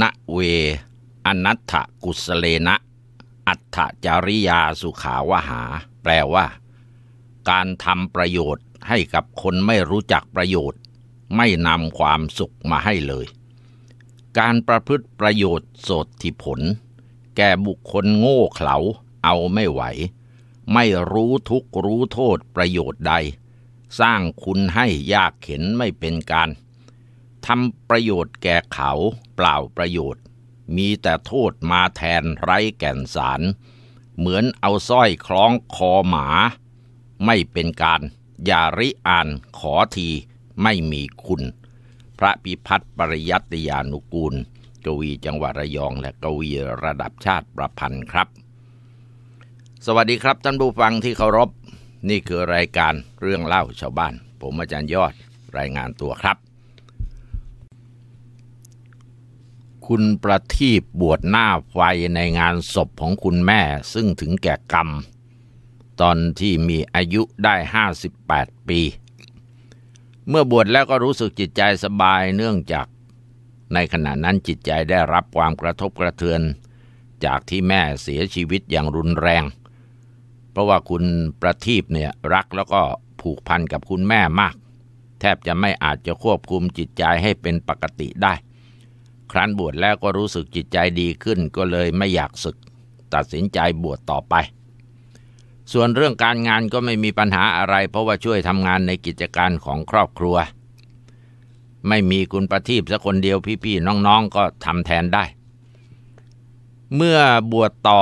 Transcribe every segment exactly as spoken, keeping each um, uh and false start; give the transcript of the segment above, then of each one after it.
ณเวอนัตถกุสเลนะอัตถจาริยาสุขาวหาแปลว่าการทำประโยชน์ให้กับคนไม่รู้จักประโยชน์ไม่นำความสุขมาให้เลยการประพฤติประโยชน์โสติผลแก่บุคคลโง่เขลาเอาไม่ไหวไม่รู้ทุกข์รู้โทษประโยชน์ใดสร้างคุณให้ยากเข็นไม่เป็นการทำประโยชน์แก่เขาเปล่าประโยชน์มีแต่โทษมาแทนไร้แก่นสารเหมือนเอาสร้อยคล้องคอหมาไม่เป็นการอย่าริอ่านขอทีไม่มีคุณพระพิพัฒน์ปริยัติยานุกูลกวีจังหวัดระยองและกวีระดับชาติประพันธ์ครับสวัสดีครับท่านผู้ฟังที่เคารพนี่คือรายการเรื่องเล่าชาวบ้านผมอาจารย์ยอดรายงานตัวครับคุณประทีปบวชหน้าไฟในงานศพของคุณแม่ซึ่งถึงแก่กรรมตอนที่มีอายุได้ห้าสิบแปดปีเมื่อบวชแล้วก็รู้สึกจิตใจสบายเนื่องจากในขณะนั้นจิตใจได้รับความกระทบกระเทือนจากที่แม่เสียชีวิตอย่างรุนแรงเพราะว่าคุณประทีปเนี่ยรักแล้วก็ผูกพันกับคุณแม่มากแทบจะไม่อาจจะควบคุมจิตใจให้เป็นปกติได้ครั้นบวชแล้วก็รู้สึกจิตใจดีขึ้นก็เลยไม่อยากสึกตัดสินใจบวชต่อไปส่วนเรื่องการงานก็ไม่มีปัญหาอะไรเพราะว่าช่วยทำงานในกิจการของครอบครัวไม่มีคุณประทีปสักคนเดียวพี่ๆน้องๆก็ทำแทนได้เมื่อบวชต่อ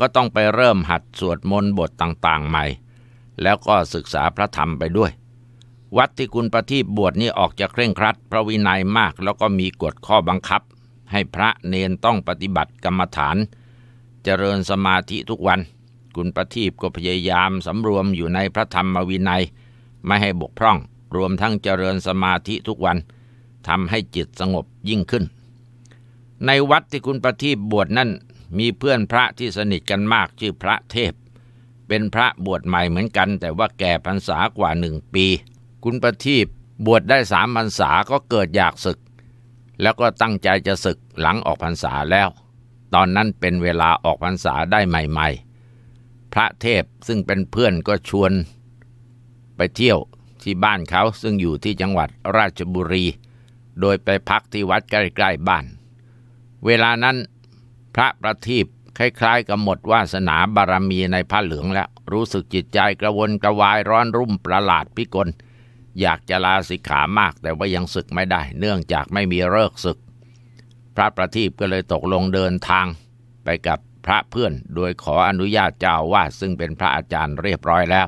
ก็ต้องไปเริ่มหัดสวดมนต์บทต่างๆใหม่แล้วก็ศึกษาพระธรรมไปด้วยวัดที่คุณประทีปบวชนี่ออกจะเคร่งครัดพระวินัยมากแล้วก็มีกฎข้อบังคับให้พระเนนต้องปฏิบัติกรรมฐานเจริญสมาธิทุกวันคุณประทีปก็พยายามสำรวมอยู่ในพระธรรมวินัยไม่ให้บกพร่องรวมทั้งเจริญสมาธิทุกวันทำให้จิตสงบยิ่งขึ้นในวัดที่คุณประทีปบวชนั่นมีเพื่อนพระที่สนิทกันมากชื่อพระเทพเป็นพระบวชใหม่เหมือนกันแต่ว่าแก่พรรษากว่าหนึ่งปีคุณประทีปบวชได้สามพรรษาก็เกิดอยากศึกแล้วก็ตั้งใจจะศึกหลังออกพรรษาแล้วตอนนั้นเป็นเวลาออกพรรษาได้ใหม่ๆพระเทพซึ่งเป็นเพื่อนก็ชวนไปเที่ยวที่บ้านเขาซึ่งอยู่ที่จังหวัดราชบุรีโดยไปพักที่วัดใกล้ๆบ้านเวลานั้นพระประทีปคล้ายๆกับหมดวาสนาบารมีในผ้าเหลืองแล้วรู้สึกจิตใจกระวนกระวายร้อนรุ่มประหลาดพิกลอยากจะลาสิกขามากแต่ว่ายังศึกไม่ได้เนื่องจากไม่มีฤกษ์ศึกพระประทีปก็เลยตกลงเดินทางไปกับพระเพื่อนโดยขออนุญาตเจ้าอาวาสซึ่งเป็นพระอาจารย์เรียบร้อยแล้ว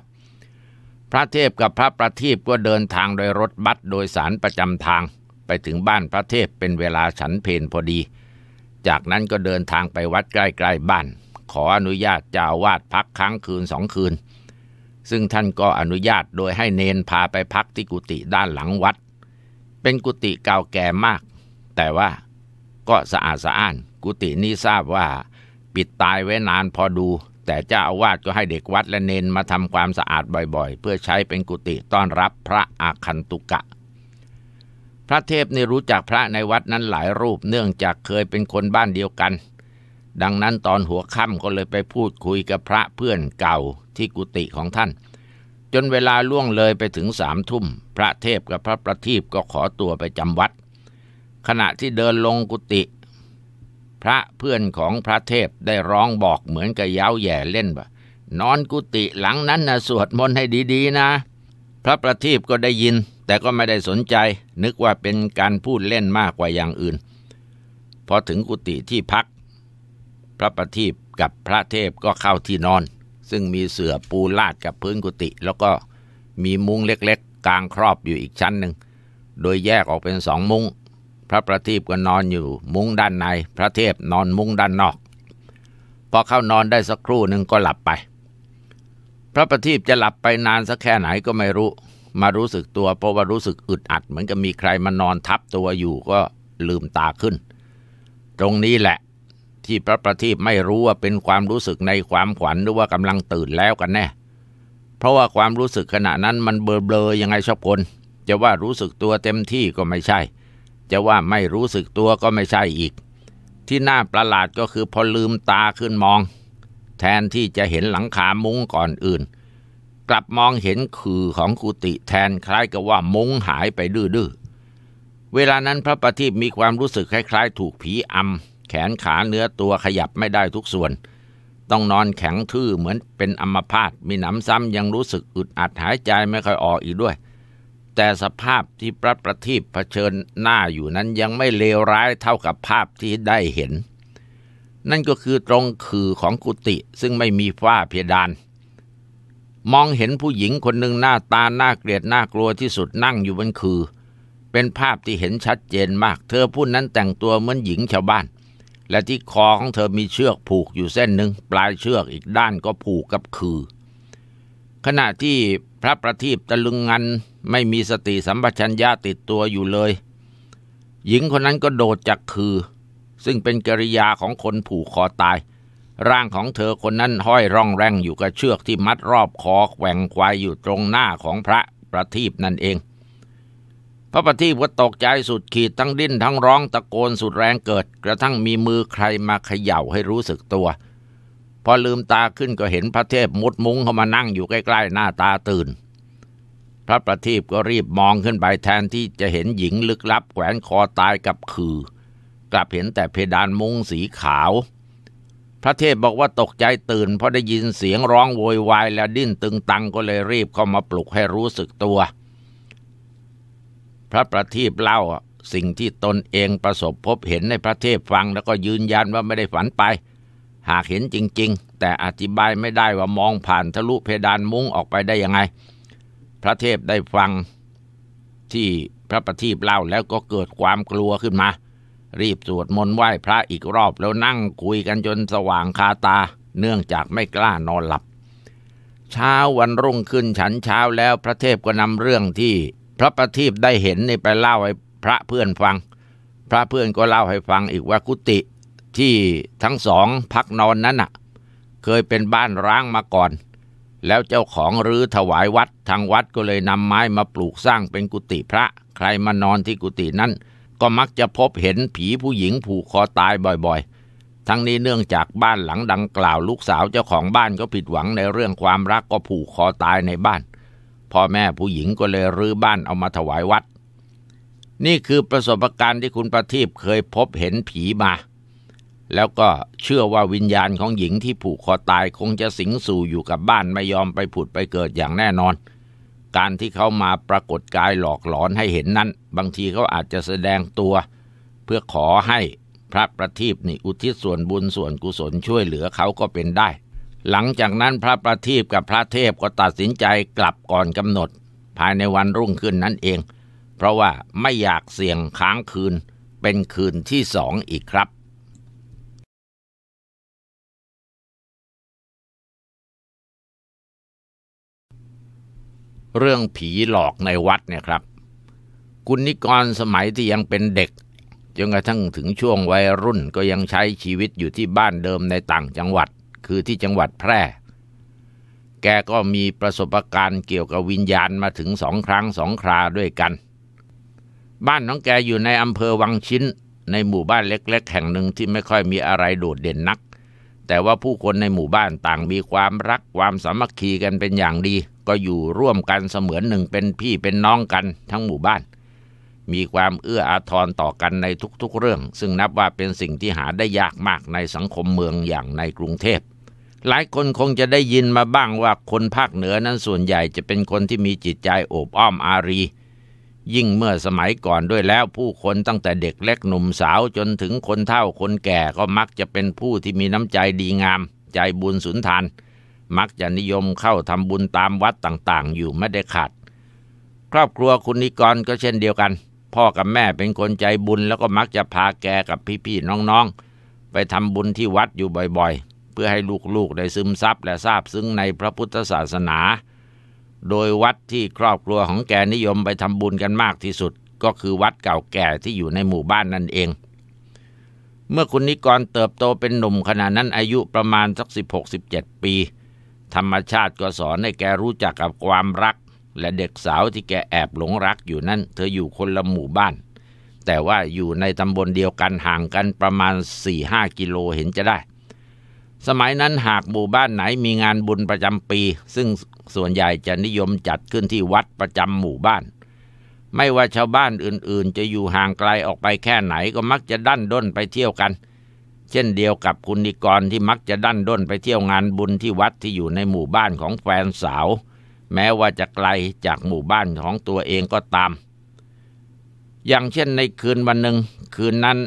พระเทพกับพระประทีปก็เดินทางโดยรถบัสโดยสารประจำทางไปถึงบ้านพระเทพเป็นเวลาฉันเพลพอดีจากนั้นก็เดินทางไปวัดใกล้ๆบ้านขออนุญาตเจ้าอาวาสพักค้างคืนสองคืนซึ่งท่านก็อนุญาตโดยให้เนนพาไปพักที่กุฏิด้านหลังวัดเป็นกุฏิเก่าแก่มากแต่ว่าก็สะอาดสะอ้านกุฏินี้ทราบว่าปิดตายไว้นานพอดูแต่เจ้าอาวาสก็ให้เด็กวัดและเนนมาทำความสะอาดบ่อยๆเพื่อใช้เป็นกุฏิต้อนรับพระอาคันตุกะพระเทพนี่รู้จักพระในวัดนั้นหลายรูปเนื่องจากเคยเป็นคนบ้านเดียวกันดังนั้นตอนหัวค่ำก็เลยไปพูดคุยกับพระเพื่อนเก่าที่กุฏิของท่านจนเวลาล่วงเลยไปถึงสามทุ่มพระเทพกับพระประทีปก็ขอตัวไปจำวัดขณะที่เดินลงกุฏิพระเพื่อนของพระเทพได้ร้องบอกเหมือนกับเย้าแย่เล่นว่านอนกุฏิหลังนั้นนะสวดมนต์ให้ดีๆนะพระประทีปก็ได้ยินแต่ก็ไม่ได้สนใจนึกว่าเป็นการพูดเล่นมากกว่าอย่างอื่นพอถึงกุฏิที่พักพระประทีปกับพระเทพก็เข้าที่นอนซึ่งมีเสื่อปูลาดกับพื้นกุฏิแล้วก็มีมุ้งเล็กๆกางครอบอยู่อีกชั้นหนึ่งโดยแยกออกเป็นสองมุ้งพระประทีปก็นอนอยู่มุ้งด้านในพระเทพนอนมุ้งด้านนอกพอเข้านอนได้สักครู่หนึ่งก็หลับไปพระประทีปจะหลับไปนานสักแค่ไหนก็ไม่รู้มารู้สึกตัวเพราะว่ารู้สึกอึดอัดเหมือนกับมีใครมานอนทับตัวอยู่ก็ลืมตาขึ้นตรงนี้แหละที่พระประทีปไม่รู้ว่าเป็นความรู้สึกในความขวัญหรือว่ากำลังตื่นแล้วกันแน่เพราะว่าความรู้สึกขณะนั้นมันเบลอๆยังไงชอบคนจะว่ารู้สึกตัวเต็มที่ก็ไม่ใช่จะว่าไม่รู้สึกตัวก็ไม่ใช่อีก ที่น่าประหลาดก็คือพอลืมตาขึ้นมองแทนที่จะเห็นหลังคามุ้งก่อนอื่นกลับมองเห็นคือของกุฏิแทนคล้ายกับว่ามุ้งหายไปดื้อๆเวลานั้นพระประทีปมีความรู้สึกคล้ายๆถูกผีอำแขนขาเนื้อตัวขยับไม่ได้ทุกส่วนต้องนอนแข็งทื่อเหมือนเป็นอัมพาตมีหนำซ้ำยังรู้สึกอึดอัดหายใจไม่ค่อยออกอีกด้วยแต่สภาพที่พระประทีปเผชิญหน้าอยู่นั้นยังไม่เลวร้ายเท่ากับภาพที่ได้เห็นนั่นก็คือตรงคือของกุฏิซึ่งไม่มีฝ้าเพดานมองเห็นผู้หญิงคนหนึ่งหน้าตาหน้าเกลียดน่ากลัวที่สุดนั่งอยู่บนคือเป็นภาพที่เห็นชัดเจนมากเธอผู้นั้นแต่งตัวเหมือนหญิงชาวบ้านและที่คอของเธอมีเชือกผูกอยู่เส้นหนึ่งปลายเชือกอีกด้านก็ผูกกับคือขณะที่พระประทีปตะลึงงันไม่มีสติสัมปชัญญะติดตัวอยู่เลยหญิงคนนั้นก็โดดจากคือซึ่งเป็นกิริยาของคนผูกคอตายร่างของเธอคนนั้นห้อยร่องแร่งอยู่กับเชือกที่มัดรอบคอแขว่งควายอยู่ตรงหน้าของพระประทีปนั่นเองพระประทีปก็ตกใจสุดขีดทั้งดิ้นทั้งร้องตะโกนสุดแรงเกิดกระทั่งมีมือใครมาเขย่าให้รู้สึกตัวพอลืมตาขึ้นก็เห็นพระเทพมุดมุ้งเข้ามานั่งอยู่ใกล้ๆหน้าตาตื่นพระประทีปก็รีบมองขึ้นไปแทนที่จะเห็นหญิงลึกลับแขวนคอตายกับคือกลับเห็นแต่เพดานมุ้งสีขาวพระเทพบอกว่าตกใจตื่นเพราะได้ยินเสียงร้องโวยวายและดิ้นตึงตังก็เลยรีบเข้ามาปลุกให้รู้สึกตัวพระประทีปเล่าสิ่งที่ตนเองประสบพบเห็นในพระเทพฟังแล้วก็ยืนยันว่าไม่ได้ฝันไปหากเห็นจริงๆแต่อธิบายไม่ได้ว่ามองผ่านทะลุเพดานมุ้งออกไปได้ยังไงพระเทพได้ฟังที่พระประทีปเล่าแล้วก็เกิดความกลัวขึ้นมารีบสวดมนต์ไหว้พระอีกรอบแล้วนั่งคุยกันจนสว่างคาตาเนื่องจากไม่กล้านอนหลับเช้าวันรุ่งขึ้นฉันเช้าแล้วพระเทพก็นำเรื่องที่พระประทีปได้เห็นนี่ไปเล่าให้พระเพื่อนฟังพระเพื่อนก็เล่าให้ฟังอีกว่ากุฏิที่ทั้งสองพักนอนนั้นน่ะเคยเป็นบ้านร้างมาก่อนแล้วเจ้าของรื้อถวายวัดทางวัดก็เลยนำไม้มาปลูกสร้างเป็นกุฏิพระใครมานอนที่กุฏินั้นก็มักจะพบเห็นผีผู้หญิงผูกคอตายบ่อยๆทั้งนี้เนื่องจากบ้านหลังดังกล่าวลูกสาวเจ้าของบ้านก็ผิดหวังในเรื่องความรักก็ผูกคอตายในบ้านพ่อแม่ผู้หญิงก็เลยรื้อบ้านเอามาถวายวัดนี่คือประสบการณ์ที่คุณประทีปเคยพบเห็นผีมาแล้วก็เชื่อว่าวิญญาณของหญิงที่ผูกคอตายคงจะสิงสู่อยู่กับบ้านไม่ยอมไปผุดไปเกิดอย่างแน่นอนการที่เขามาปรากฏกายหลอกหลอนให้เห็นนั้นบางทีเขาอาจจะแสดงตัวเพื่อขอให้พระประทีปนี่อุทิศส่วนบุญส่วนกุศลช่วยเหลือเขาก็เป็นได้หลังจากนั้นพระประทีปกับพระเทพก็ตัดสินใจกลับก่อนกำหนดภายในวันรุ่งขึ้นนั่นเองเพราะว่าไม่อยากเสี่ยงค้างคืนเป็นคืนที่สองอีกครับเรื่องผีหลอกในวัดเนี่ยครับคุณนิกรสมัยที่ยังเป็นเด็กจนกระทั่งถึงช่วงวัยรุ่นก็ยังใช้ชีวิตอยู่ที่บ้านเดิมในต่างจังหวัดคือที่จังหวัดแพร่แกก็มีประสบการณ์เกี่ยวกับวิญญาณมาถึงสองครั้งสองคราด้วยกันบ้านของแกอยู่ในอำเภอวังชิ้นในหมู่บ้านเล็กๆแห่งหนึ่งที่ไม่ค่อยมีอะไรโดดเด่นนักแต่ว่าผู้คนในหมู่บ้านต่างมีความรักความสามัคคีกันเป็นอย่างดีก็อยู่ร่วมกันเสมือนหนึ่งเป็นพี่เป็นน้องกันทั้งหมู่บ้านมีความเอื้ออาทรต่อกันในทุกๆเรื่องซึ่งนับว่าเป็นสิ่งที่หาได้ยากมากในสังคมเมืองอย่างในกรุงเทพหลายคนคงจะได้ยินมาบ้างว่าคนภาคเหนือนั้นส่วนใหญ่จะเป็นคนที่มีจิตใจโอบอ้อมอารียิ่งเมื่อสมัยก่อนด้วยแล้วผู้คนตั้งแต่เด็กเล็กหนุ่มสาวจนถึงคนเฒ่าคนแก่ก็มักจะเป็นผู้ที่มีน้ำใจดีงามใจบุญสุนทานมักจะนิยมเข้าทำบุญตามวัดต่างๆอยู่ไม่ได้ขาดครอบครัวคุณนิกรก็เช่นเดียวกันพ่อกับแม่เป็นคนใจบุญแล้วก็มักจะพาแกกับพี่ๆน้องๆไปทำบุญที่วัดอยู่บ่อยๆเพื่อให้ลูกๆได้ซึมซับและซาบซึ้งในพระพุทธศาสนาโดยวัดที่ครอบครัวของแกนิยมไปทำบุญกันมากที่สุดก็คือวัดเก่าแก่ที่อยู่ในหมู่บ้านนั่นเองเมื่อคุณนิกรเติบโตเป็นหนุ่มขณะนั้นอายุประมาณสักสิบหกสิบเจ็ดปีธรรมชาติก็สอนให้แกรู้จักกับความรักและเด็กสาวที่แกแอบหลงรักอยู่นั่นเธออยู่คนละหมู่บ้าน แต่ว่าอยู่ในตำบลเดียวกันห่างกันประมาณ สี่ถึงห้า กิโลเห็นจะได้สมัยนั้นหากหมู่บ้านไหนมีงานบุญประจำปีซึ่งส่วนใหญ่จะนิยมจัดขึ้นที่วัดประจำหมู่บ้านไม่ว่าชาวบ้านอื่นๆจะอยู่ห่างไกลออกไปแค่ไหนก็มักจะดั้นด้นไปเที่ยวกันเช่นเดียวกับคุณนิกรที่มักจะดั้นด้นไปเที่ยวงานบุญที่วัดที่อยู่ในหมู่บ้านของแฟนสาวแม้ว่าจะไกลจากหมู่บ้านของตัวเองก็ตามอย่างเช่นในคืนวันหนึ่งคืนนั้น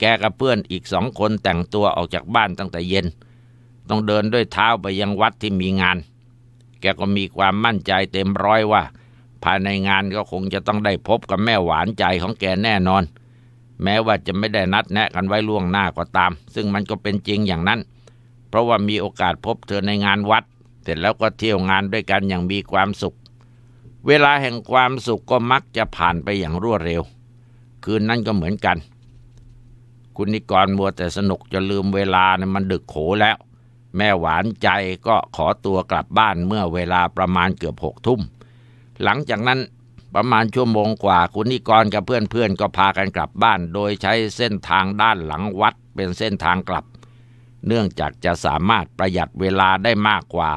แกกับเพื่อนอีกสองคนแต่งตัวออกจากบ้านตั้งแต่เย็นต้องเดินด้วยเท้าไปยังวัดที่มีงานแกก็มีความมั่นใจเต็มร้อยว่าภายในงานก็คงจะต้องได้พบกับแม่หวานใจของแกแน่นอนแม้ว่าจะไม่ได้นัดแนะกันไว้ล่วงหน้าก็ตามซึ่งมันก็เป็นจริงอย่างนั้นเพราะว่ามีโอกาสพบเธอในงานวัดเสร็จแล้วก็เที่ยวงานด้วยกันอย่างมีความสุขเวลาแห่งความสุขก็มักจะผ่านไปอย่างรวดเร็วคืนนั้นก็เหมือนกันคุณนิกรมัวแต่สนุกจนลืมเวลาเนี่ยมันดึกโขแล้วแม่หวานใจก็ขอตัวกลับบ้านเมื่อเวลาประมาณเกือบหกทุ่มหลังจากนั้นประมาณชั่วโมงกว่าคุณนิกรกับเพื่อนๆก็พากันกลับบ้านโดยใช้เส้นทางด้านหลังวัดเป็นเส้นทางกลับเนื่องจากจะสามารถประหยัดเวลาได้มากกว่า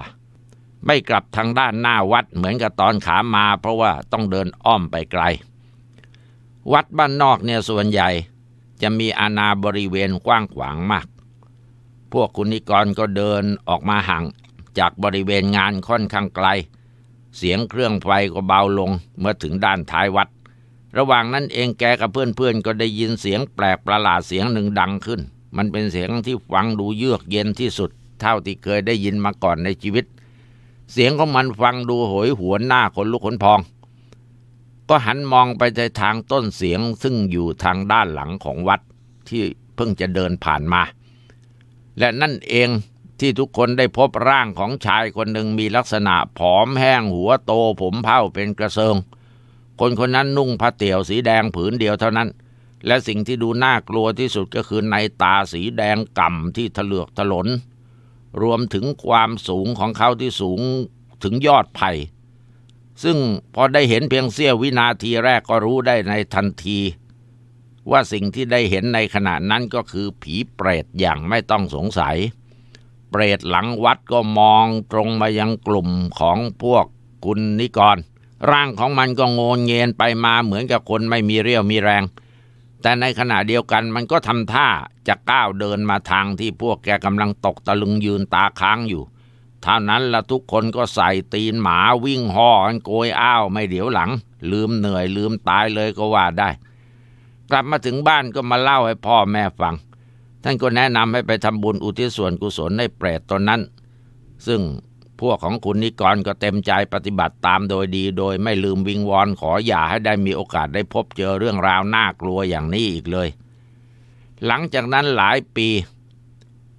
ไม่กลับทางด้านหน้าวัดเหมือนกับตอนขามาเพราะว่าต้องเดินอ้อมไปไกลวัดบ้านนอกเนี่ยส่วนใหญ่จะมีอาณาบริเวณกว้างขวางมากพวกคุณนิกรก็เดินออกมาห่างจากบริเวณงานค่อนข้างไกลเสียงเครื่องไฟก็เบาลงเมื่อถึงด้านท้ายวัดระหว่างนั้นเองแกกับเพื่อนๆก็ได้ยินเสียงแปลกประหลาดเสียงหนึ่งดังขึ้นมันเป็นเสียงที่ฟังดูเยือกเย็นที่สุดเท่าที่เคยได้ยินมาก่อนในชีวิตเสียงของมันฟังดูโหยหวนหน้าขนลุกขนพองก็หันมองไปในทางต้นเสียงซึ่งอยู่ทางด้านหลังของวัดที่เพิ่งจะเดินผ่านมาและนั่นเองที่ทุกคนได้พบร่างของชายคนหนึ่งมีลักษณะผอมแห้งหัวโตผมเผ่าเป็นกระเซิงคนคนนั้นนุ่งผ้าเตี่ยวสีแดงผืนเดียวเท่านั้นและสิ่งที่ดูน่ากลัวที่สุดก็คือในตาสีแดงก่ำที่ถลอกถลนรวมถึงความสูงของเขาที่สูงถึงยอดไผ่ซึ่งพอได้เห็นเพียงเสี้ยววินาทีแรกก็รู้ได้ในทันทีว่าสิ่งที่ได้เห็นในขณะนั้นก็คือผีเปรตอย่างไม่ต้องสงสัยเปรตหลังวัดก็มองตรงมายังกลุ่มของพวกคุณนิกรร่างของมันก็โงนเงนไปมาเหมือนกับคนไม่มีเรี่ยวมีแรงแต่ในขณะเดียวกันมันก็ทำท่าจะก้าวเดินมาทางที่พวกแกกำลังตกตะลึงยืนตาค้างอยู่เท่านั้นละทุกคนก็ใส่ตีนหมาวิ่งห่อกันโกยอ้าวไม่เดี๋ยวหลังลืมเหนื่อยลืมตายเลยก็ว่าได้กลับมาถึงบ้านก็มาเล่าให้พ่อแม่ฟังท่านก็แนะนำให้ไปทำบุญอุทิศส่วนกุศลให้เปรตตนนั้นซึ่งพวกของคุณนิกรก็เต็มใจปฏิบัติตามโดยดีโดยไม่ลืมวิงวอนขออย่าให้ได้มีโอกาสได้พบเจอเรื่องราวน่ากลัวอย่างนี้อีกเลยหลังจากนั้นหลายปี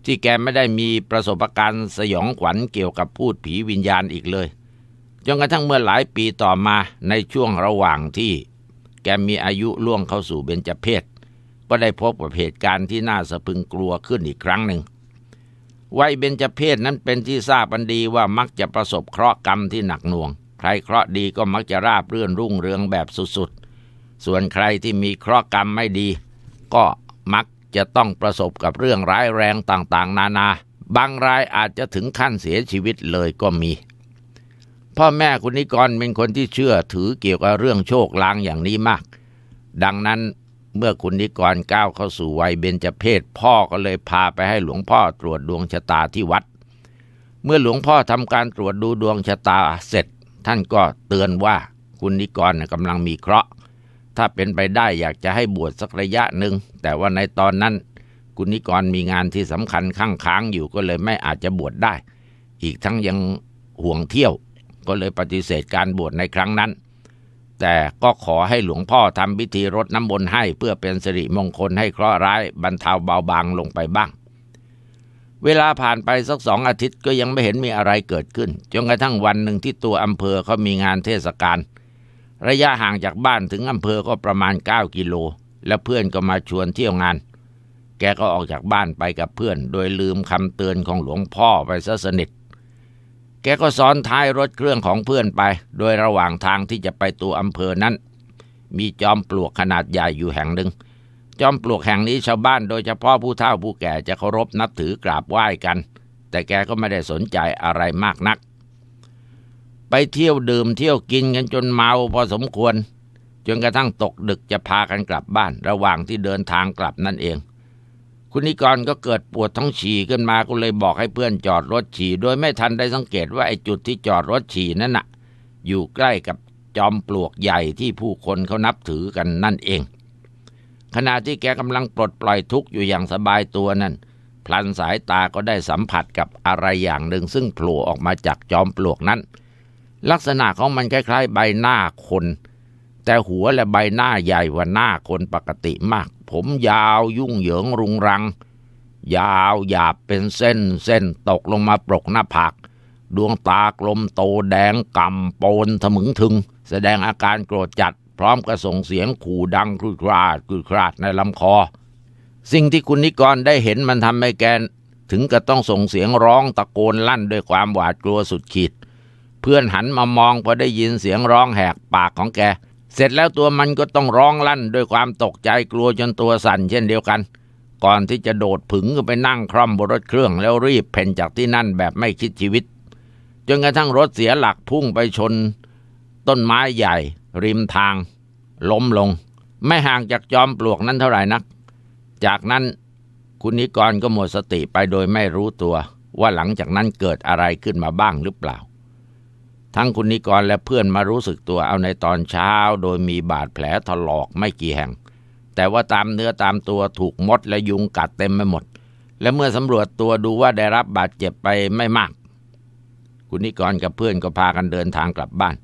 ที่แกไม่ได้มีประสบการณ์สยองขวัญเกี่ยวกับพูดผีวิญญาณอีกเลยจนกระทั่งเมื่อหลายปีต่อมาในช่วงระหว่างที่แกมีอายุล่วงเข้าสู่เบญจเพสก็ได้พบกับเหตุการณ์ที่น่าสะพรึงกลัวขึ้นอีกครั้งหนึ่งวัยเบญจเพสนั้นเป็นที่ทราบกันดีว่ามักจะประสบเคราะห์กรรมที่หนักหน่วงใครเคราะห์ดีก็มักจะราบรื่นรุ่งเรืองแบบสุดๆส่วนใครที่มีเคราะห์กรรมไม่ดีก็มักจะต้องประสบกับเรื่องร้ายแรงต่างๆนานาบางรายอาจจะถึงขั้นเสียชีวิตเลยก็มีพ่อแม่คุณนิกรเป็นคนที่เชื่อถือเกี่ยวกับเรื่องโชคลางอย่างนี้มากดังนั้นเมื่อคุณนิกรก้าวเข้าสู่วัยเบญจเพสพ่อก็เลยพาไปให้หลวงพ่อตรวจดวงชะตาที่วัดเมื่อหลวงพ่อทำการตรวจดูดวงชะตาเสร็จท่านก็เตือนว่าคุณนิกรกำลังมีเคราะห์ถ้าเป็นไปได้อยากจะให้บวชสักระยะหนึ่งแต่ว่าในตอนนั้นคุณนิกรมีงานที่สำคัญข้างค้างอยู่ก็เลยไม่อาจจะบวชได้อีกทั้งยังห่วงเที่ยวก็เลยปฏิเสธการบวชในครั้งนั้นแต่ก็ขอให้หลวงพ่อทำพิธีรดน้ำมนต์ให้เพื่อเป็นสิริมงคลให้เคราะห์ร้ายบรรเทาเบาบางลงไปบ้างเวลาผ่านไปสักสองอาทิตย์ก็ยังไม่เห็นมีอะไรเกิดขึ้นจนกระทั่งวันหนึ่งที่ตัวอำเภอเขามีงานเทศกาลระยะห่างจากบ้านถึงอำเภอก็ประมาณเก้ากิโลและเพื่อนก็มาชวนเที่ยวงานแกก็ออกจากบ้านไปกับเพื่อนโดยลืมคำเตือนของหลวงพ่อไปซะสนิทแกก็ซ้อนท้ายรถเครื่องของเพื่อนไปโดยระหว่างทางที่จะไปตัวอำเภอนั้น มีจอมปลวกขนาดใหญ่อยู่แห่งหนึ่งจอมปลวกแห่งนี้ชาวบ้านโดยเฉพาะผู้เฒ่าผู้แก่จะเคารพนับถือกราบไหว้กันแต่แกก็ไม่ได้สนใจอะไรมากนักไปเที่ยวดื่มเที่ยวกินกันจนเมาพอสมควรจนกระทั่งตกดึกจะพากันกลับบ้านระหว่างที่เดินทางกลับนั่นเองคุณนิกรก็เกิดปวดท้องฉี่ขึ้นมาก็เลยบอกให้เพื่อนจอดรถฉี่โดยไม่ทันได้สังเกตว่าไอ้จุดที่จอดรถฉี่นั่นน่ะอยู่ใกล้กับจอมปลวกใหญ่ที่ผู้คนเขานับถือกันนั่นเองขณะที่แกกำลังปลดปล่อยทุกข์อยู่อย่างสบายตัวนั่นพลันสายตาก็ได้สัมผัสกับอะไรอย่างหนึ่งซึ่งโผล่ออกมาจากจอมปลวกนั้นลักษณะของมันคล้ายๆใบหน้าคนแต่หัวและใบหน้าใหญ่กว่าหน้าคนปกติมากผมยาวยุ่งเหยิงรุงรังยาวหยาบเป็นเส้นเส้นตกลงมาปลกหน้าผากดวงตากลมโตแดงก่ำโปนทะมึงถึงแสดงอาการโกรธจัดพร้อมกับส่งเสียงขู่ดังครือคราดครือคราดในลำคอสิ่งที่คุณนิกรได้เห็นมันทำให้แกถึงกับต้องส่งเสียงร้องตะโกนลั่นด้วยความหวาดกลัวสุดขีดเพื่อนหันมามองพอได้ยินเสียงร้องแหกปากของแกเสร็จแล้วตัวมันก็ต้องร้องลั่นด้วยความตกใจกลัวจนตัวสั่นเช่นเดียวกันก่อนที่จะโดดผึ่งไปนั่งคร่อมบนรถเครื่องแล้วรีบเพ่นจากที่นั่นแบบไม่คิดชีวิตจนกระทั่งรถเสียหลักพุ่งไปชนต้นไม้ใหญ่ริมทางล้มลงไม่ห่างจากจอมปลวกนั้นเท่าไหร่นักจากนั้นคุณนิกรก็หมดสติไปโดยไม่รู้ตัวว่าหลังจากนั้นเกิดอะไรขึ้นมาบ้างหรือเปล่าทั้งคุณนิกรและเพื่อนมารู้สึกตัวเอาในตอนเช้าโดยมีบาดแผลถลอกไม่กี่แห่งแต่ว่าตามเนื้อตามตัวถูกมดและยุงกัดเต็มไปหมดและเมื่อสำรวจตัวดูว่าได้รับบาดเจ็บไปไม่มากคุณนิกรกับเพื่อนก็พากันเดินทางกลับบ้าน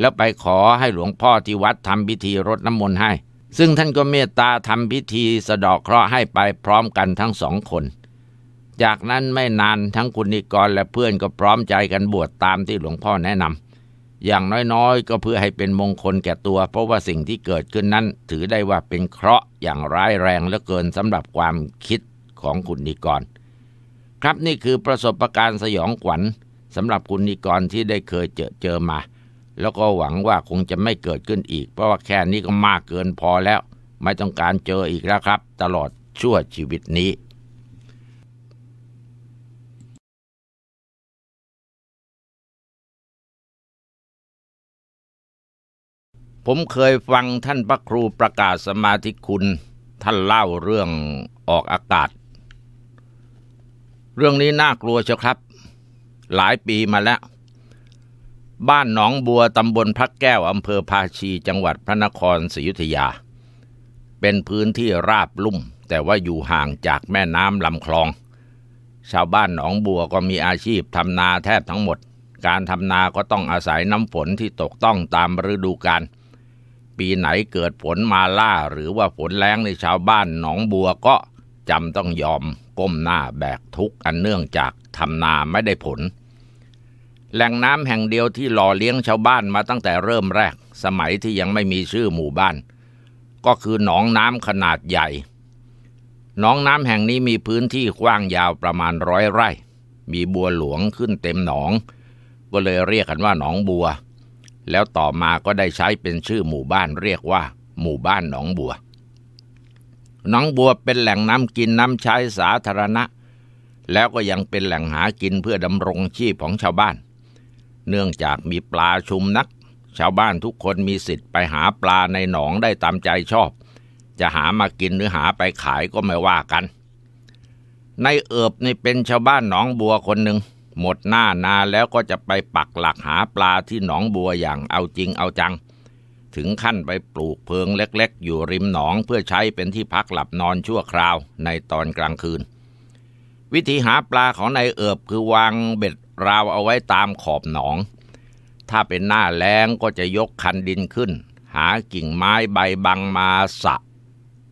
แล้วไปขอให้หลวงพ่อที่วัดทำพิธีรดน้ำมนต์ให้ซึ่งท่านก็เมตตาทำพิธีสะเดาะเคราะห์ให้ไปพร้อมกันทั้งสองคนจากนั้นไม่นานทั้งคุณนิกรและเพื่อนก็พร้อมใจกันบวชตามที่หลวงพ่อแนะนำอย่างน้อยๆก็เพื่อให้เป็นมงคลแก่ตัวเพราะว่าสิ่งที่เกิดขึ้นนั้นถือได้ว่าเป็นเคราะห์อย่างร้ายแรงเหลือเกินสำหรับความคิดของคุณนิกรครับนี่คือประสบการณ์สยองขวัญสำหรับคุณนิกรที่ได้เคยเจอเจอมาแล้วก็หวังว่าคงจะไม่เกิดขึ้นอีกเพราะว่าแค่นี้ก็มากเกินพอแล้วไม่ต้องการเจออีกแล้วครับตลอดชั่วชีวิตนี้ผมเคยฟังท่านพระครูประกาศสมาธิคุณท่านเล่าเรื่องออกอากาศเรื่องนี้น่ากลัวเชียวครับหลายปีมาแล้วบ้านหนองบัวตำบลพระแก้วอำเภอภาชีจังหวัดพระนครศรีอยุธยาเป็นพื้นที่ราบลุ่มแต่ว่าอยู่ห่างจากแม่น้ำลำคลองชาวบ้านหนองบัวก็มีอาชีพทำนาแทบทั้งหมดการทำนาก็ต้องอาศัยน้ำฝนที่ตกต้องตามฤดูกาลปีไหนเกิดฝนมาล่าหรือว่าฝนแล้งในชาวบ้านหนองบัวก็จำต้องยอมก้มหน้าแบกทุกข์อันเนื่องจากทำนาไม่ได้ผลแหล่งน้ำแห่งเดียวที่หล่อเลี้ยงชาวบ้านมาตั้งแต่เริ่มแรกสมัยที่ยังไม่มีชื่อหมู่บ้านก็คือหนองน้ำขนาดใหญ่หนองน้ำแห่งนี้มีพื้นที่กว้างยาวประมาณร้อยไร่มีบัวหลวงขึ้นเต็มหนองก็เลยเรียกกันว่าหนองบัวแล้วต่อมาก็ได้ใช้เป็นชื่อหมู่บ้านเรียกว่าหมู่บ้านหนองบัวหนองบัวเป็นแหล่งน้ำกินน้ำใช้สาธารณะแล้วก็ยังเป็นแหล่งหากินเพื่อดำรงชีพของชาวบ้านเนื่องจากมีปลาชุมนักชาวบ้านทุกคนมีสิทธิ์ไปหาปลาในหนองได้ตามใจชอบจะหามากินหรือหาไปขายก็ไม่ว่ากันนายเอิบนี่เป็นชาวบ้านหนองบัวคนหนึ่งหมดหน้านาแล้วก็จะไปปักหลักหาปลาที่หนองบัวอย่างเอาจริงเอาจังถึงขั้นไปปลูกเพิงเล็กๆอยู่ริมหนองเพื่อใช้เป็นที่พักหลับนอนชั่วคราวในตอนกลางคืนวิธีหาปลาของนายเอิบคือวางเบ็ดราวเอาไว้ตามขอบหนองถ้าเป็นหน้าแล้งก็จะยกคันดินขึ้นหากิ่งไม้ใบบังมาสะ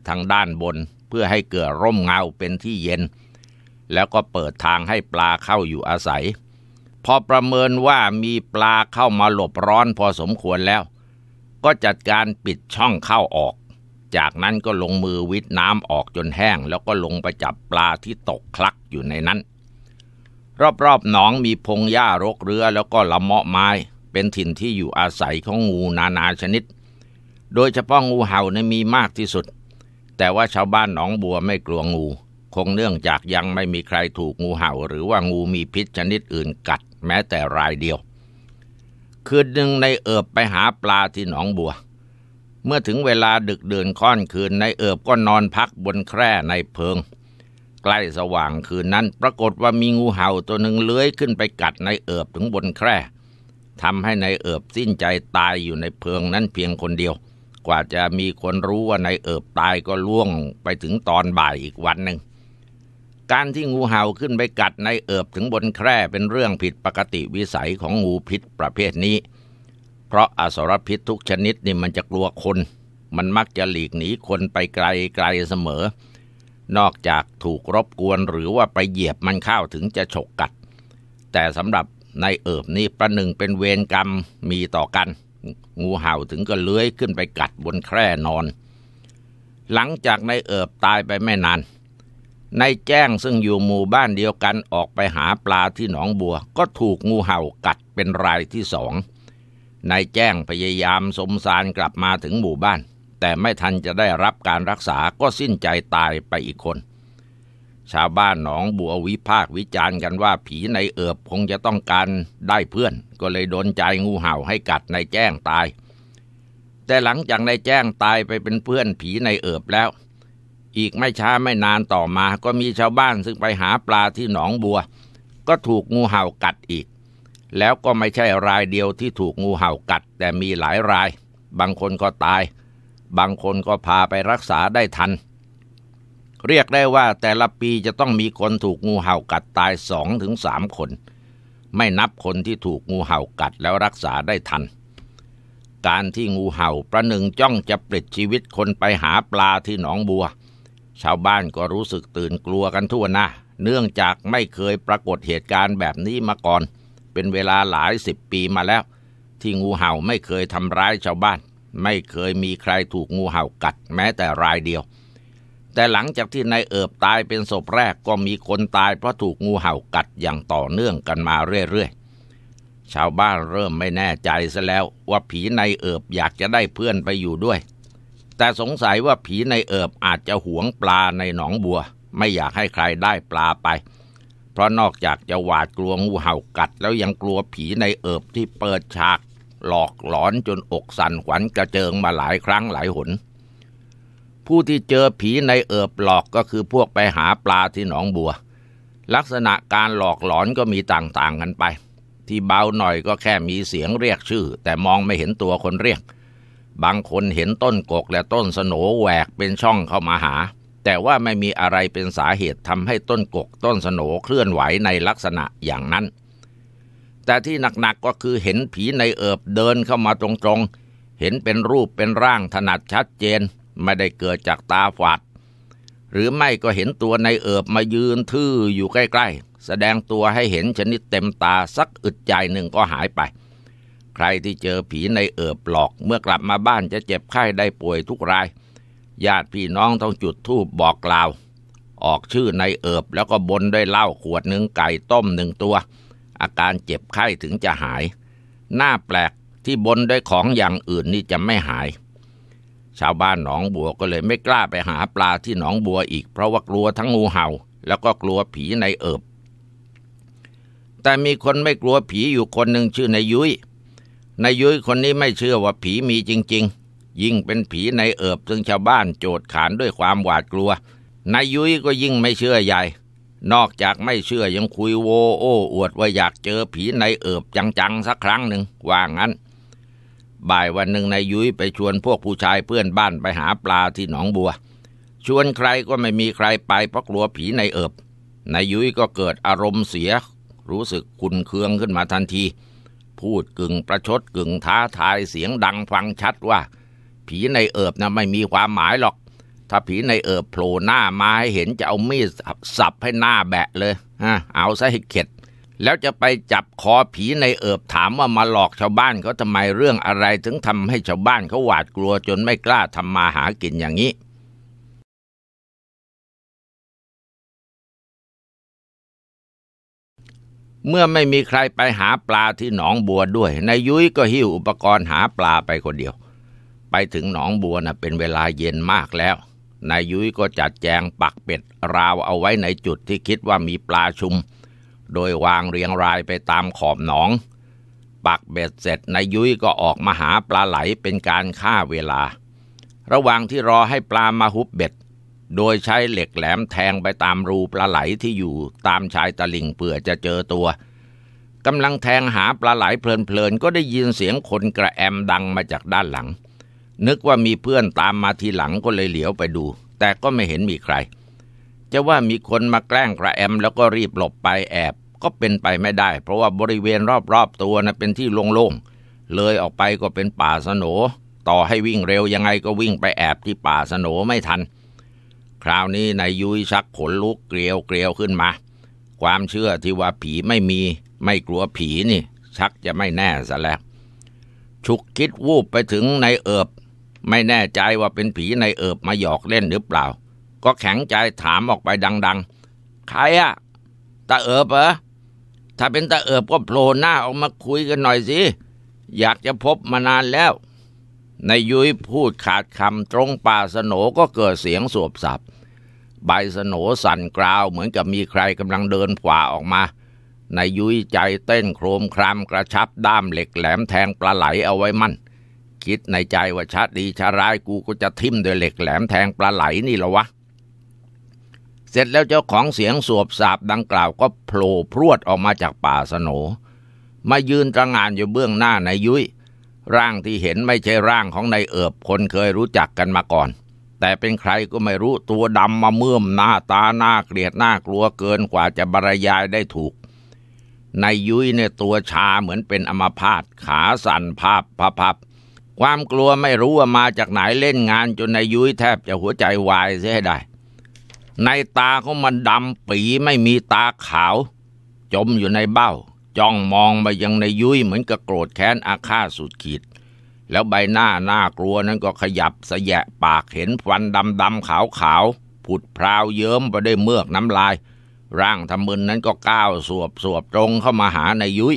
ทางด้านบนเพื่อให้เกิดร่มเงาเป็นที่เย็นแล้วก็เปิดทางให้ปลาเข้าอยู่อาศัยพอประเมินว่ามีปลาเข้ามาหลบร้อนพอสมควรแล้วก็จัดการปิดช่องเข้าออกจากนั้นก็ลงมือวิทน้ำออกจนแห้งแล้วก็ลงไปจับปลาที่ตกคลักอยู่ในนั้นรอบๆหนองมีพงหญ้ารกเรื้อแล้วก็ละเมาะไม้เป็นถิ่นที่อยู่อาศัยของงูนานาชนิด โดยเฉพาะงูเห่าเนี่ยมีมากที่สุดแต่ว่าชาวบ้านหนองบัวไม่กลัวงูคงเนื่องจากยังไม่มีใครถูกงูเห่าหรือว่างูมีพิษชนิดอื่นกัดแม้แต่รายเดียวคืนหนึ่งนายเอิบไปหาปลาที่หนองบัวเมื่อถึงเวลาดึกเดินค่อนคืนนายเอิบก็นอนพักบนแคร่ในเพิงใกล้สว่างคืนนั้นปรากฏว่ามีงูเห่าตัวหนึ่งเลื้อยขึ้นไปกัดนายเอิบถึงบนแคร่ทำให้นายเอิบสิ้นใจตายอยู่ในเพิงนั้นเพียงคนเดียวกว่าจะมีคนรู้ว่านายเอิบตายก็ล่วงไปถึงตอนบ่ายอีกวันหนึ่งการที่งูเห่าขึ้นไปกัดนายเอิบถึงบนแคร่เป็นเรื่องผิดปกติวิสัยของงูพิษประเภทนี้เพราะอสรพิษทุกชนิดนี่มันจะกลัวคนมันมักจะหลีกหนีคนไปไกลไกลเสมอนอกจากถูกรบกวนหรือว่าไปเหยียบมันเข้าถึงจะฉกกัดแต่สำหรับนายเอิบนี่ประหนึ่งเป็นเวรกรรมมีต่อกันงูเห่าถึงก็เลื้อยขึ้นไปกัดบนแคร่นอนหลังจากนายเอิบตายไปไม่นานนายแจ้งซึ่งอยู่หมู่บ้านเดียวกันออกไปหาปลาที่หนองบัวก็ถูกงูเห่ากัดเป็นรายที่สองนายแจ้งพยายามสมสารกลับมาถึงหมู่บ้านแต่ไม่ทันจะได้รับการรักษาก็สิ้นใจตายไปอีกคนชาวบ้านหนองบัววิพากษ์วิจารณ์กันว่าผีนายเอิบคงจะต้องการได้เพื่อนก็เลยโดนใจงูเห่าให้กัดนายแจ้งตายแต่หลังจากนายแจ้งตายไปเป็นเพื่อนผีนายเอิบแล้วอีกไม่ช้าไม่นานต่อมาก็มีชาวบ้านซึ่งไปหาปลาที่หนองบัวก็ถูกงูเห่ากัดอีกแล้วก็ไม่ใช่รายเดียวที่ถูกงูเห่ากัดแต่มีหลายรายบางคนก็ตายบางคนก็พาไปรักษาได้ทันเรียกได้ว่าแต่ละปีจะต้องมีคนถูกงูเห่ากัดตาย สองถึงสาม คนไม่นับคนที่ถูกงูเห่ากัดแล้วรักษาได้ทันการที่งูเห่าประหนึ่งจ้องจะปลิดชีวิตคนไปหาปลาที่หนองบัวชาวบ้านก็รู้สึกตื่นกลัวกันทั่วหน้าเนื่องจากไม่เคยปรากฏเหตุการณ์แบบนี้มาก่อนเป็นเวลาหลายสิบปีมาแล้วที่งูเห่าไม่เคยทำร้ายชาวบ้านไม่เคยมีใครถูกงูเห่ากัดแม้แต่รายเดียวแต่หลังจากที่นายเอิบตายเป็นศพแรกก็มีคนตายเพราะถูกงูเห่ากัดอย่างต่อเนื่องกันมาเรื่อยๆชาวบ้านเริ่มไม่แน่ใจซะแล้วว่าผีนายเอิบอยากจะได้เพื่อนไปอยู่ด้วยแต่สงสัยว่าผีนายเอิบอาจจะหวงปลาในหนองบัวไม่อยากให้ใครได้ปลาไปเพราะนอกจากจะหวาดกลัวงูเห่ากัดแล้วยังกลัวผีนายเอิบที่เปิดฉากหลอกหลอนจนอกสั่นขวัญกระเจิงมาหลายครั้งหลายหนผู้ที่เจอผีนายเอิบหลอกก็คือพวกไปหาปลาที่หนองบัวลักษณะการหลอกหลอนก็มีต่างๆกันไปที่เบาหน่อยก็แค่มีเสียงเรียกชื่อแต่มองไม่เห็นตัวคนเรียกบางคนเห็นต้นกกและต้นสโหนแหวกเป็นช่องเข้ามาหาแต่ว่าไม่มีอะไรเป็นสาเหตุทำให้ต้นกกต้นสโหนเคลื่อนไหวในลักษณะอย่างนั้นแต่ที่หนักๆก็คือเห็นผีนายเอิบเดินเข้ามาตรงๆเห็นเป็นรูปเป็นร่างถนัดชัดเจนไม่ได้เกิดจากตาฝาดหรือไม่ก็เห็นตัวนายเอิบมายืนทื่ออยู่ใกล้ๆแสดงตัวให้เห็นชนิดเต็มตาสักอึดใจหนึ่งก็หายไปใครที่เจอผีนายเอิบหลอกเมื่อกลับมาบ้านจะเจ็บไข้ได้ป่วยทุกรายญาติพี่น้องต้องจุดธูปบอกกล่าวออกชื่อนายเอิบแล้วก็บนด้วยเหล้าขวดหนึ่งไก่ต้มหนึ่งตัวอาการเจ็บไข้ถึงจะหายน่าแปลกที่บนด้วยของอย่างอื่นนี่จะไม่หายชาวบ้านหนองบัวก็เลยไม่กล้าไปหาปลาที่หนองบัวอีกเพราะว่ากลัวทั้งงูเห่าแล้วก็กลัวผีนายเอิบแต่มีคนไม่กลัวผีอยู่คนหนึ่งชื่อนายยุ้ยนายยุ้ยคนนี้ไม่เชื่อว่าผีมีจริงๆยิ่งเป็นผีนายเอิบซึ่งชาวบ้านโจทขานด้วยความหวาดกลัวนายยุ้ยก็ยิ่งไม่เชื่อใหญ่นอกจากไม่เชื่อยังคุยโวโอ้อวดว่าอยากเจอผีนายเอิบจังๆสักครั้งหนึ่งว่างั้นบ่ายวันหนึ่งนายยุ้ยไปชวนพวกผู้ชายเพื่อนบ้านไปหาปลาที่หนองบัวชวนใครก็ไม่มีใครไปเพราะกลัวผีนายเอิบนายยุ้ยก็เกิดอารมณ์เสียรู้สึกขุ่นเคืองขึ้นมาทันทีพูดกึ่งประชดกึ่งท้าทายเสียงดังฟังชัดว่าผีนายเอิบนะไม่มีความหมายหรอกถ้าผีนายเอิบโผล่หน้ามาให้เห็นจะเอามีดสับให้หน้าแบะเลยฮะเอาซะให้เข็ดแล้วจะไปจับคอผีนายเอิบถามว่ามาหลอกชาวบ้านเขาทำไมเรื่องอะไรถึงทำให้ชาวบ้านเขาหวาดกลัวจนไม่กล้าทำมาหากินอย่างนี้เมื่อไม่มีใครไปหาปลาที่หนองบัวด้วยนายยุ้ยก็หิ้วอุปกรณ์หาปลาไปคนเดียว ไปถึงหนองบัวนะเป็นเวลาเย็นมากแล้วนายยุ้ยก็จัดแจงปักเป็ดราวเอาไว้ในจุดที่คิดว่ามีปลาชุมโดยวางเรียงรายไปตามขอบหนองปักเบ็ดเสร็จนายยุ้ยก็ออกมาหาปลาไหลเป็นการฆ่าเวลาระหว่างที่รอให้ปลามาหุบเบ็ดโดยใช้เหล็กแหลมแทงไปตามรูปลาไหลที่อยู่ตามชายตะลิ่งเพื่อจะเจอตัวกำลังแทงหาปลาไหลเพลินๆก็ได้ยินเสียงคนกระแอมดังมาจากด้านหลังนึกว่ามีเพื่อนตามมาทีหลังก็เลยเหลียวไปดูแต่ก็ไม่เห็นมีใครจะว่ามีคนมาแกล้งกระแอมแล้วก็รีบหลบไปแอบก็เป็นไปไม่ได้เพราะว่าบริเวณรอบๆตัวนะเป็นที่โล่งๆเลยออกไปก็เป็นป่าสนต่อให้วิ่งเร็วยังไงก็วิ่งไปแอบที่ป่าสนไม่ทันคราวนี้นายยุ้ยชักขนลุกเกลียวเกลียวขึ้นมาความเชื่อที่ว่าผีไม่มีไม่กลัวผีนี่ชักจะไม่แน่ซะแล้วฉุกคิดวูบไปถึงนายเอิบไม่แน่ใจว่าเป็นผีนายเอิบมาหยอกเล่นหรือเปล่าก็แข็งใจถามออกไปดังๆใครอะตาเอิบเหรอถ้าเป็นตาเอิบก็โผล่หน้าออกมาคุยกันหน่อยสิอยากจะพบมานานแล้วนายยุ้ยพูดขาดคำตรงป่าสนก็เกิดเสียงสวบสับใบสนสั่นกราวเหมือนกับมีใครกำลังเดินผ่าออกมานายยุ้ยใจเต้นโครมครามกระชับด้ามเหล็กแหลมแทงปลาไหลเอาไว้มั่นคิดในใจว่าชาติดีชาร้ายกูก็จะทิ่มด้วยเหล็กแหลมแทงปลาไหลนี่ละวะเสร็จแล้วเจ้าของเสียงสวบสับดังกล่าวก็โผล่พรวดออกมาจากป่าสนมายืนตระหง่านอยู่เบื้องหน้านายยุ้ยร่างที่เห็นไม่ใช่ร่างของนายเอิบคนเคยรู้จักกันมาก่อนแต่เป็นใครก็ไม่รู้ตัวดำมาเมื่อมหน้าตาหน้าเกลียดหน้ากลัวเกินกว่าจะบรรยายได้ถูกนายยุ้ยเนี่ยตัวชาเหมือนเป็นอัมพาตขาสั่นพับพับความกลัวไม่รู้ว่ามาจากไหนเล่นงานจนนายยุ้ยแทบจะหัวใจวายเสียให้ได้ในตาของมันดำปีไม่มีตาขาวจมอยู่ในเบ้าจ้องมองไปยังนายยุ้ยเหมือนกับโกรธแค้นอาฆาตสุดขีดแล้วใบหน้าน่ากลัวนั้นก็ขยับสะแยะปากเห็นฟันดำๆขาวๆผุดพราวเยิ้มไปด้วยเมือกน้ำลายร่างทะมึนนั้นก็ก้าวสวบสวบตรงเข้ามาหานายยุ้ย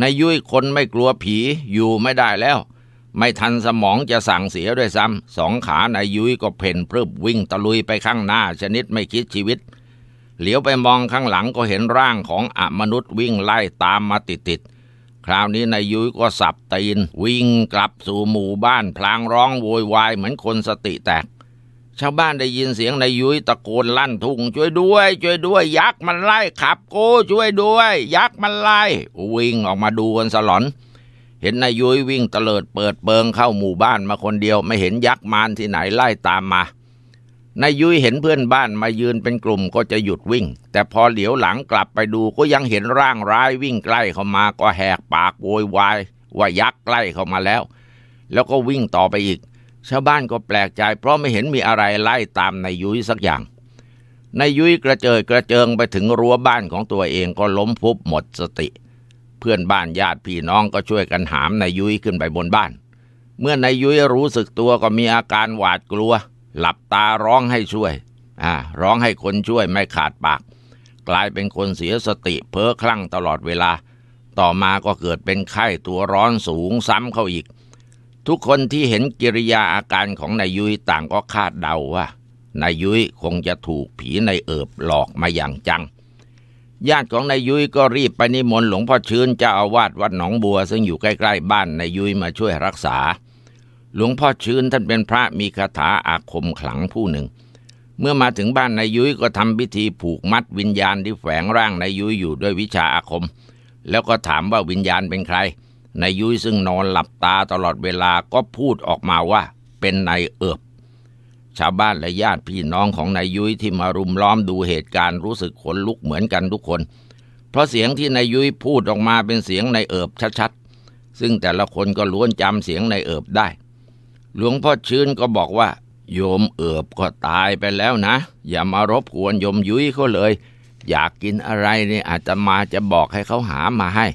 นายยุ้ยคนไม่กลัวผีอยู่ไม่ได้แล้วไม่ทันสมองจะสั่งเสียด้วยซ้ำสองขานายยุ้ยก็เพ่นพรึบวิ่งตะลุยไปข้างหน้าชนิดไม่คิดชีวิตเหลียวไปมองข้างหลังก็เห็นร่างของอมนุษย์วิ่งไล่ตามมาติดๆคราวนี้นายยุ้ยก็สับตีนวิ่งกลับสู่หมู่บ้านพลางร้องโวยวายเหมือนคนสติแตกชาวบ้านได้ยินเสียงนายยุ้ยตะโกนลั่นทุ่งช่วยด้วยช่วยด้วยยักษ์มันไล่ขับกูช่วยด้วยยักษ์มันไล่วิ่งออกมาดูกันสลอนเห็นนายยุ้ยวิ่งเตลิดเปิดเปิงเข้าหมู่บ้านมาคนเดียวไม่เห็นยักษ์มารที่ไหนไล่ตามมานายยุ้ยเห็นเพื่อนบ้านมายืนเป็นกลุ่มก็จะหยุดวิ่งแต่พอเหลียวหลังกลับไปดูก็ยังเห็นร่างร้ายวิ่งใกล้เข้ามาก็แหกปากโวยวายว่ายักษ์ใกล้เข้ามาแล้วแล้วก็วิ่งต่อไปอีกชาวบ้านก็แปลกใจเพราะไม่เห็นมีอะไรไล่ตามนายยุ้ยสักอย่างนายยุ้ยกระเจิดกระเจิงไปถึงรั้วบ้านของตัวเองก็ล้มฟุบหมดสติเพื่อนบ้านญาติพี่น้องก็ช่วยกันหามนายยุ้ยขึ้นไปบนบ้านเมื่อนายยุ้ยรู้สึกตัวก็มีอาการหวาดกลัวหลับตาร้องให้ช่วยอ่าร้องให้คนช่วยไม่ขาดปากกลายเป็นคนเสียสติเพ้อคลั่งตลอดเวลาต่อมาก็เกิดเป็นไข้ตัวร้อนสูงซ้ำเข้าอีกทุกคนที่เห็นกิริยาอาการของนายยุ้ยต่างก็คาดเดาว่านายยุ้ยคงจะถูกผีนายเอิบหลอกมาอย่างจังญาติของนายยุ้ยก็รีบไปนิมนต์หลวงพ่อชื้นเจ้าอาวาสวัดหนองบัวซึ่งอยู่ใกล้ๆบ้านนายยุ้ยมาช่วยรักษาหลวงพ่อชื้นท่านเป็นพระมีคาถาอาคมขลังผู้หนึ่งเมื่อมาถึงบ้านนายยุ้ยก็ทำพิธีผูกมัดวิญญาณที่แฝงร่างนายยุ้ยอยู่ด้วยวิชาอาคมแล้วก็ถามว่าวิญญาณเป็นใครนายยุ้ยซึ่งนอนหลับตาตลอดเวลาก็พูดออกมาว่าเป็นนายเอิบชาวบ้านและญาติพี่น้องของนายยุ้ยที่มารุมล้อมดูเหตุการณ์รู้สึกขนลุกเหมือนกันทุกคนเพราะเสียงที่นายยุ้ยพูดออกมาเป็นเสียงนายเอิบชัดๆซึ่งแต่ละคนก็ล้วนจำเสียงนายเอิบได้หลวงพ่อชื้นก็บอกว่าโยมเอิบก็ตายไปแล้วนะอย่ามารบกวนโยมยุ้ยเขาเลยอยากกินอะไรเนี่ยอาตมาจะบอกให้เขาหามาให้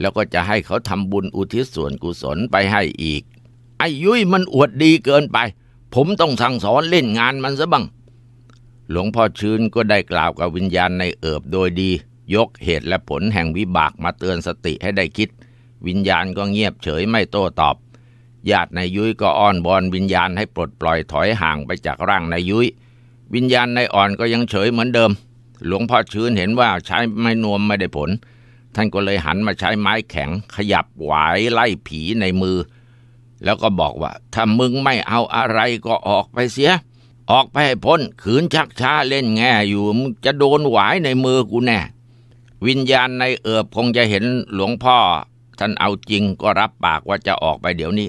แล้วก็จะให้เขาทำบุญอุทิศส่วนกุศลไปให้อีกไอ้ยุ้ยมันอวดดีเกินไปผมต้องสั่งสอนเล่นงานมันซะบ้างหลวงพ่อชื้นก็ได้กล่าวกับวิญญาณในเอิบโดยดียกเหตุและผลแห่งวิบากมาเตือนสติให้ได้คิดวิญญาณก็เงียบเฉยไม่โต้ตอบ ญาตินายยุ้ยก็อ้อนบอนวิญญาณให้ปลดปล่อยถอยห่างไปจากร่างนายยุ้ยวิญญาณนายอ่อนก็ยังเฉยเหมือนเดิมหลวงพ่อชื้นเห็นว่าใช้ไม้นวมไม่ได้ผลท่านก็เลยหันมาใช้ไม้แข็งขยับหวายไล่ผีในมือแล้วก็บอกว่าถ้ามึงไม่เอาอะไรก็ออกไปเสียออกไปให้พ้นขืนชักช้าเล่นแง่อยู่มึงจะโดนหวายในมือกูแน่วิญญาณในเอิบคงจะเห็นหลวงพ่อท่านเอาจริงก็รับปากว่าจะออกไปเดี๋ยวนี้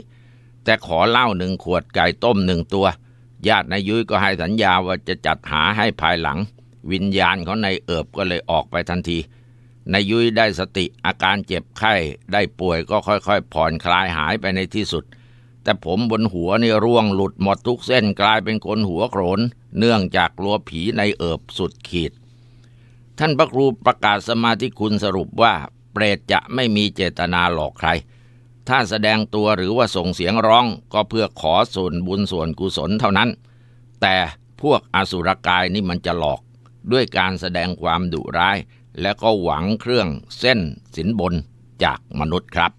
แต่ขอเหล้าหนึ่งขวดไก่ต้มหนึ่งตัวญาตินายยุ้ยก็ให้สัญญาว่าจะจัดหาให้ภายหลังวิญญาณของนายเอิบก็เลยออกไปทันทีนายยุ้ยได้สติอาการเจ็บไข้ได้ป่วยก็ค่อยๆผ่อนคลายหายไปในที่สุดแต่ผมบนหัวนี่ร่วงหลุดหมดทุกเส้นกลายเป็นคนหัวโขนเนื่องจากกลัวผีนายเอิบสุดขีดท่านพระครูประกาศสมาธิคุณสรุปว่าเปรตจะไม่มีเจตนาหลอกใครถ้าแสดงตัวหรือว่าส่งเสียงร้องก็เพื่อขอส่วนบุญส่วนกุศลเท่านั้นแต่พวกอสุรกายนี่มันจะหลอกด้วยการแสดงความดุร้ายและก็หวังเครื่องเส้นสินบนจากมนุษย์ครับ